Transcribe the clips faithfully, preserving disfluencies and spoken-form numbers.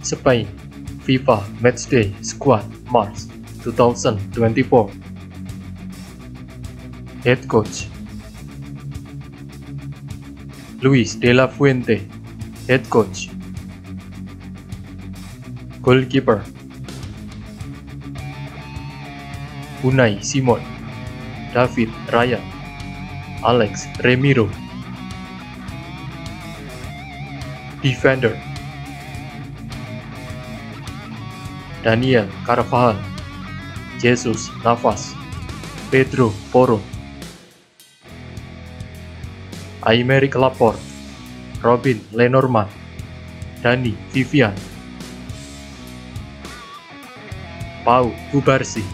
Spain FIFA Matchday Squad March dua ribu dua puluh empat. Head Coach Luis De La Fuente, Head Coach. Goalkeeper Unai Simón, David Raya, Álex Remiro. Defender Daniel Carvajal, Jesús Navas, Pedro Porro, Aymeric Laporte, Robin Le Normand, Dani Vivian, Pau Cubarsí,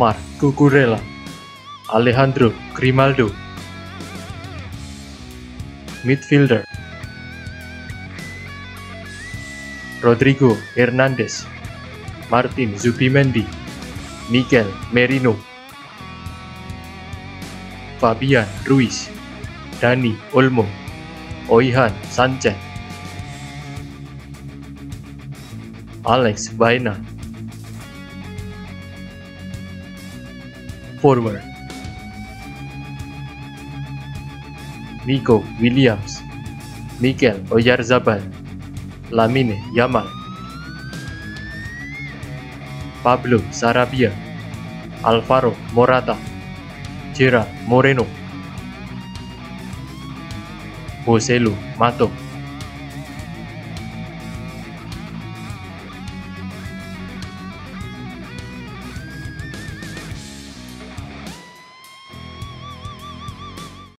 Marc Cucurella, Alejandro Grimaldo. Midfielder Rodrigo Hernandez, Martín Zubimendi, Mikel Merino, Fabián Ruiz, Dani Olmo, Oihan Sancet, Álex Baena. Forward Nico Williams, Mikel Oyarzabal, Lamine Yamal, Pablo Sarabia, Álvaro Morata, Gerard Moreno, Joselu Mato.